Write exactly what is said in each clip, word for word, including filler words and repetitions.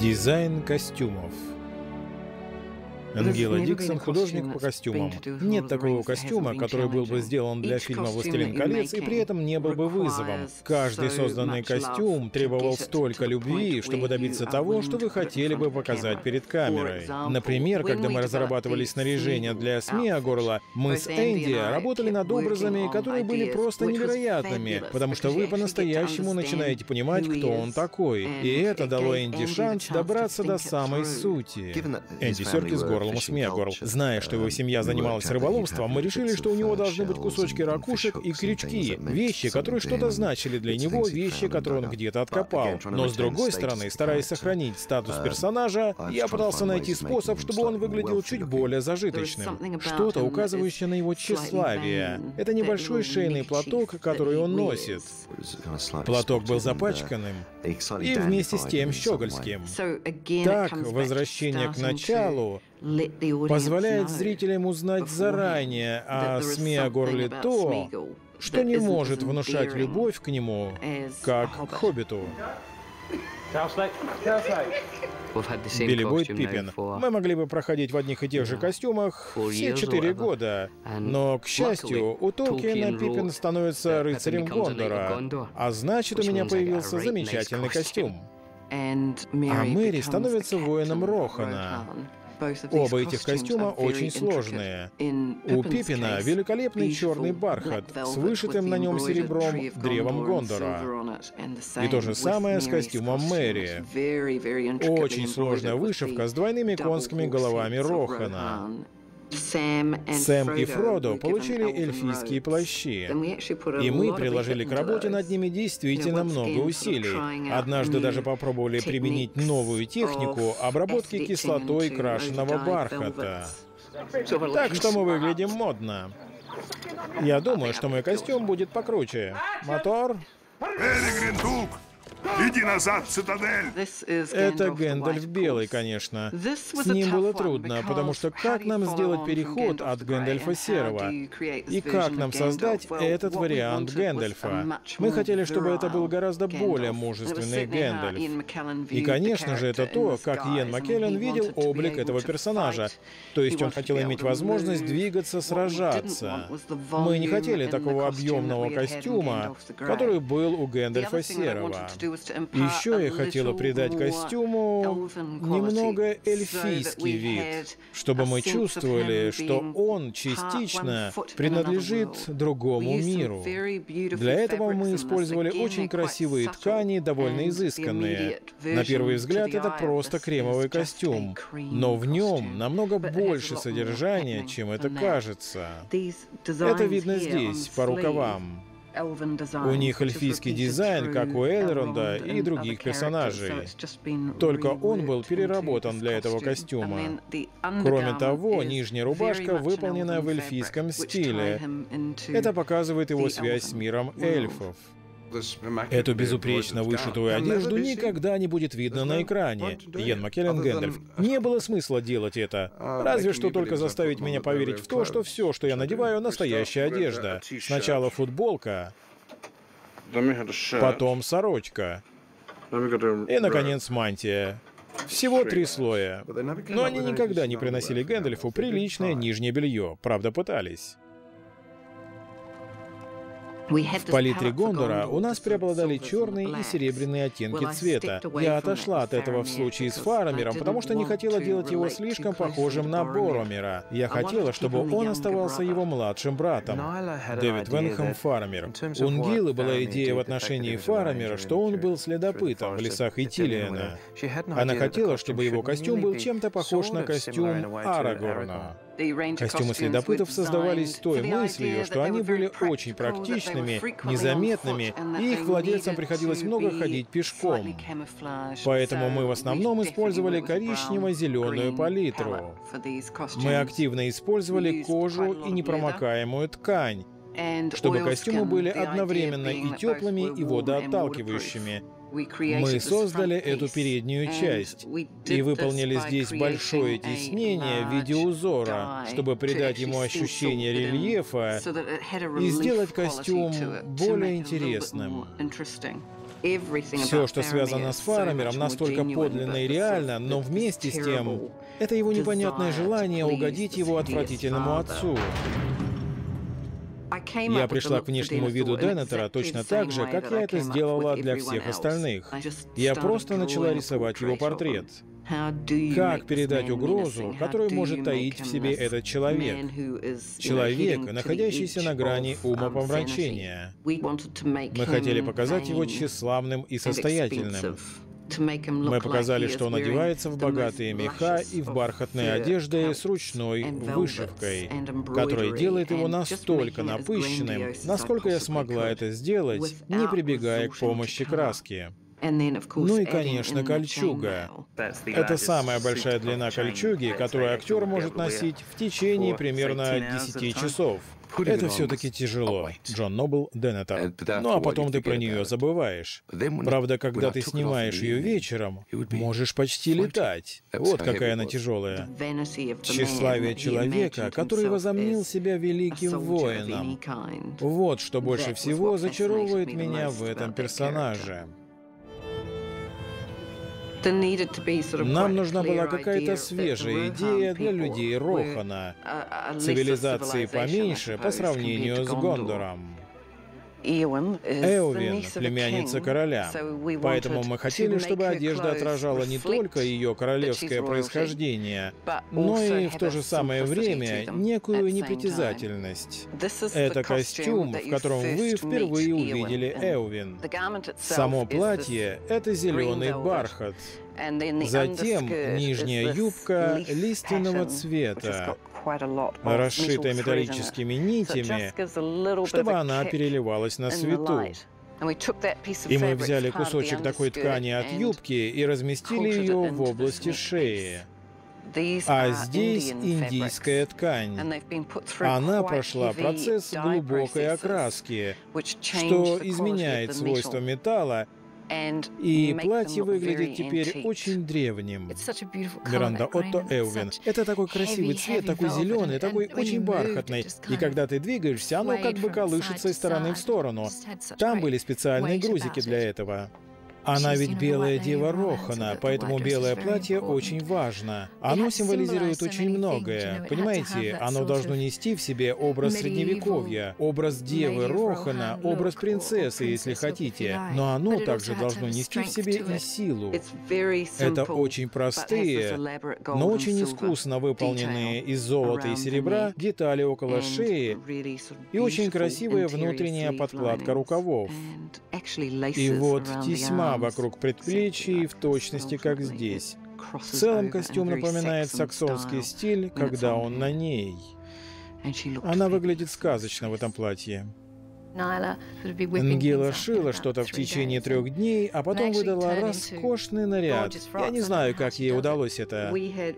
Дизайн костюмов. Ангела Диксон – художник по костюмам. Нет такого костюма, который был бы сделан для фильма «Властелин колец» и при этом не был бы вызовом. Каждый созданный костюм требовал столько любви, чтобы добиться того, что вы хотели бы показать перед камерой. Например, когда мы разрабатывали снаряжение для СМИ-агорла, мы с Энди работали над образами, которые были просто невероятными, потому что вы по-настоящему начинаете понимать, кто он такой. И это дало Энди шанс добраться до самой сути. Энди Серкис – СМИ-агорл. Зная, что его семья занималась рыболовством, мы решили, что у него должны быть кусочки ракушек и крючки, вещи, которые что-то значили для него, вещи, которые он где-то откопал. Но с другой стороны, стараясь сохранить статус персонажа, я пытался найти способ, чтобы он выглядел чуть более зажиточным. Что-то, указывающее на его тщеславие. Это небольшой шейный платок, который он носит. Платок был запачканным и вместе с тем щегольским. Так, возвращение к началу позволяет зрителям узнать заранее о СМИ-агорле то, что не может внушать любовь к нему, как к хоббиту. Билли Бойд, Пиппин. Мы могли бы проходить в одних и тех же костюмах все четыре года, но, к счастью, у Толкиена Пиппин становится рыцарем Гондора, а значит, у меня появился замечательный костюм. А Мэри становится воином Рохана. Оба этих костюма очень сложные. У Пиппина великолепный черный бархат с вышитым на нем серебром древом Гондора. И то же самое с костюмом Мэри. Очень сложная вышивка с двойными конскими головами Рохана. Сэм и Фродо получили эльфийские плащи, и мы приложили к работе над ними действительно много усилий. Однажды даже попробовали применить новую технику обработки кислотой крашеного бархата. Так что мы выглядим модно. Я думаю, что мой костюм будет покруче. Мотор. Иди назад, цитадель! Это Гэндальф Белый, конечно. С ним было трудно, потому что как нам сделать переход от Гэндальфа Серого? И как нам создать этот вариант Гэндальфа? Мы хотели, чтобы это был гораздо более мужественный Гэндальф. И, конечно же, это то, как Иэн Маккеллен видел облик этого персонажа. То есть он хотел иметь возможность двигаться, сражаться. Мы не хотели такого объемного костюма, который был у Гэндальфа Серого. Еще я хотела придать костюму немного эльфийский вид, чтобы мы чувствовали, что он частично принадлежит другому миру. Для этого мы использовали очень красивые ткани, довольно изысканные. На первый взгляд это просто кремовый костюм, но в нем намного больше содержания, чем это кажется. Это видно здесь, по рукавам. У них эльфийский дизайн, как у Элронда и других персонажей. Только он был переработан для этого костюма. Кроме того, нижняя рубашка выполнена в эльфийском стиле. Это показывает его связь с миром эльфов. Эту безупречно вышитую одежду никогда не будет видно на экране. Иэн Маккеллен Гэндальф. Не было смысла делать это. Разве что только заставить меня поверить в то, что все, что я надеваю, настоящая одежда. Сначала футболка, потом сорочка и, наконец, мантия. Всего три слоя. Но они никогда не приносили Гэндальфу приличное нижнее белье. Правда, пытались. В палитре Гондора у нас преобладали черные и серебряные оттенки цвета. Я отошла от этого в случае с Фарамиром, потому что не хотела делать его слишком похожим на Боромира. Я хотела, чтобы он оставался его младшим братом. Дэвид Венхэм Фарамир. У Ангелы была идея в отношении Фарамира, что он был следопытом в лесах Итилиена. Она хотела, чтобы его костюм был чем-то похож на костюм Арагорна. Костюмы следопытов создавались с той мыслью, что они были очень практичными, незаметными, и их владельцам приходилось много ходить пешком. Поэтому мы в основном использовали коричнево-зеленую палитру. Мы активно использовали кожу и непромокаемую ткань, чтобы костюмы были одновременно и теплыми, и водоотталкивающими. Мы создали эту переднюю часть и выполнили здесь большое тиснение в виде узора, чтобы придать ему ощущение рельефа и сделать костюм более интересным. Все, что связано с Фарамером, настолько подлинно и реально, но вместе с тем, это его непонятное желание угодить его отвратительному отцу. Я пришла к внешнему виду Деннетера точно так же, как я это сделала для всех остальных. Я просто начала рисовать его портрет. Как передать угрозу, которую может таить в себе этот человек? Человек, находящийся на грани умопомрачения. Мы хотели показать его тщеславным и состоятельным. Мы показали, что он одевается в богатые меха и в бархатные одежды с ручной вышивкой, которая делает его настолько напыщенным, насколько я смогла это сделать, не прибегая к помощи краски. Ну и, конечно, кольчуга. Это самая большая длина кольчуги, которую актер может носить в течение примерно десяти часов. Это все-таки тяжело. Джон Нобл, Деннетер. Ну а потом ты про нее забываешь. Правда, когда ты снимаешь ее вечером, можешь почти летать. Вот какая она тяжелая. Тщеславие человека, который возомнил себя великим воином. Вот что больше всего зачаровывает меня в этом персонаже. Нам нужна была какая-то свежая идея для людей Рохана, цивилизации поменьше по сравнению с Гондором. Эовин — племянница короля, поэтому мы хотели, чтобы одежда отражала не только ее королевское происхождение, но и в то же самое время некую непритязательность. Это костюм, в котором вы впервые увидели Эовин. Само платье — это зеленый бархат. Затем нижняя юбка лиственного цвета, расшитая металлическими нитями, чтобы она переливалась на свету. И мы взяли кусочек такой ткани от юбки и разместили ее в области шеи. А здесь индийская ткань. Она прошла процесс глубокой окраски, что изменяет свойства металла, и платье выглядит теперь очень древним. Миранда Отто, Эовин. Это такой красивый цвет, такой зеленый, такой очень бархатный. И когда ты двигаешься, оно как бы колышется из стороны в сторону. Там были специальные грузики для этого. Она ведь белая дева Рохана, поэтому белое платье очень важно. Оно символизирует очень многое. Понимаете, оно должно нести в себе образ средневековья, образ девы Рохана, образ принцессы, если хотите. Но оно также должно нести в себе и силу. Это очень простые, но очень искусно выполненные из золота и серебра детали около шеи и очень красивая внутренняя подкладка рукавов. И вот тесьма вокруг предплечий, в точности как здесь. В целом костюм напоминает саксонский стиль, когда он на ней. Она выглядит сказочно в этом платье. Ангела шила что-то в течение трех дней, а потом выдала роскошный наряд. Я не знаю, как ей удалось это.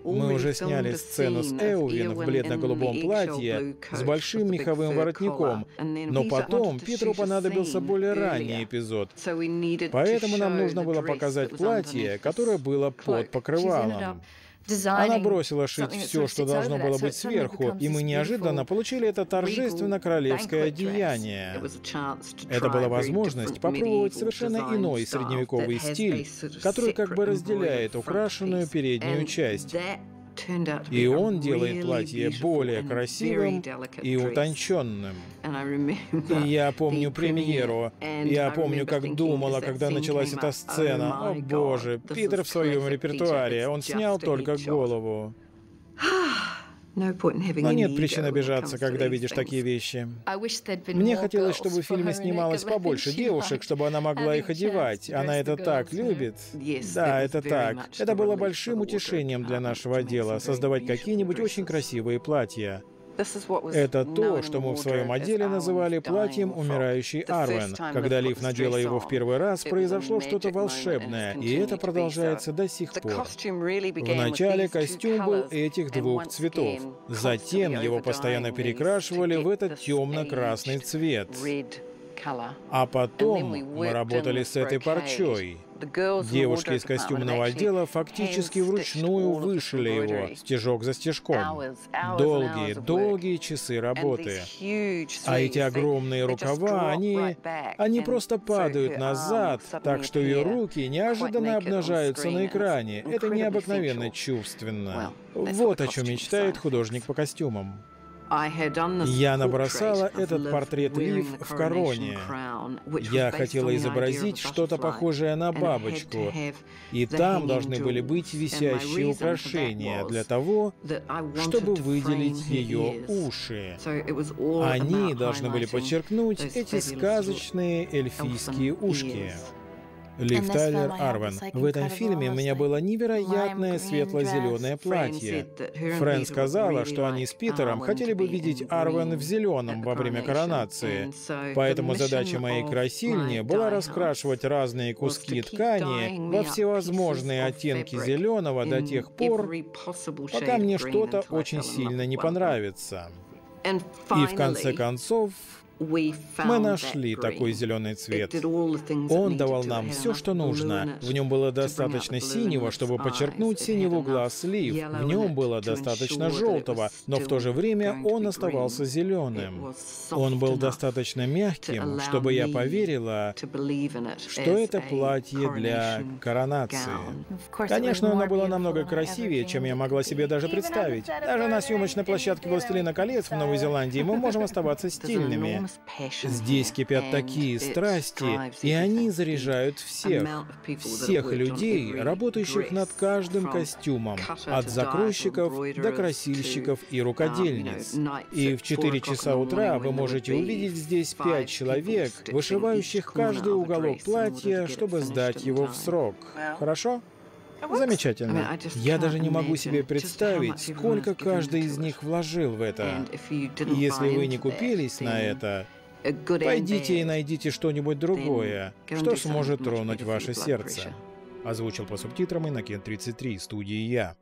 Мы уже сняли сцену с Эовин в бледно-голубом платье с большим меховым воротником, но потом Питеру понадобился более ранний эпизод. Поэтому нам нужно было показать платье, которое было под покрывалом. Она бросила шить все, что должно было быть сверху, и мы неожиданно получили это торжественно-королевское одеяние. Это была возможность попробовать совершенно иной средневековый стиль, который как бы разделяет украшенную переднюю часть. И он делает платье более красивым и утонченным. И я помню премьеру. Я помню, как думала, когда началась эта сцена. О боже, Питер в своем репертуаре. Он снял только голову. Но нет причин обижаться, когда видишь такие вещи. Мне хотелось, чтобы в фильме снималось побольше девушек, чтобы она могла их одевать. Она это так любит. Да, это так. Это было большим утешением для нашего отдела — создавать какие-нибудь очень красивые платья. Это то, что мы в своем отделе называли платьем умирающей Арвен. Когда Лив надела его в первый раз, произошло что-то волшебное, и это продолжается до сих пор. Вначале костюм был этих двух цветов. Затем его постоянно перекрашивали в этот темно-красный цвет. А потом мы работали с этой парчой. Девушки из костюмного отдела фактически вручную вышили его, стежок за стежком. Долгие, долгие часы работы. А эти огромные рукава, они, они просто падают назад, так что ее руки неожиданно обнажаются на экране. Это необыкновенно чувственно. Вот о чем мечтает художник по костюмам. Я набросала этот портрет Лив в короне. Я хотела изобразить что-то похожее на бабочку. И там должны были быть висящие украшения для того, чтобы выделить ее уши. Они должны были подчеркнуть эти сказочные эльфийские ушки. Лив Тайлер, Арвен. В этом фильме у меня было невероятное светло-зеленое платье. Фрэн сказала, что они с Питером хотели бы видеть Арвен в зеленом во время коронации. Поэтому задача моей красильни была раскрашивать разные куски ткани во всевозможные оттенки зеленого до тех пор, пока мне что-то очень сильно не понравится. И в конце концов, мы нашли такой зеленый цвет. Он давал нам все, что нужно. В нем было достаточно синего, чтобы подчеркнуть синеву глаз Лив. В нем было достаточно желтого, но в то же время он оставался зеленым. Он был достаточно мягким, чтобы я поверила, что это платье для коронации. Конечно, оно было намного красивее, чем я могла себе даже представить. Даже на съемочной площадке «Властелина колец» в Новой Зеландии мы можем оставаться стильными. Здесь кипят такие страсти, и они заряжают всех, всех людей, работающих над каждым костюмом, от закройщиков до красильщиков и рукодельниц. И в четыре часа утра вы можете увидеть здесь пять человек, вышивающих каждый уголок платья, чтобы сдать его в срок. Хорошо? Замечательно. Я даже не могу себе представить, сколько каждый из них вложил в это. Если вы не купились на это, пойдите и найдите что-нибудь другое, что сможет тронуть ваше сердце. Озвучил по субтитрам Иннокен тридцать три, студии Я.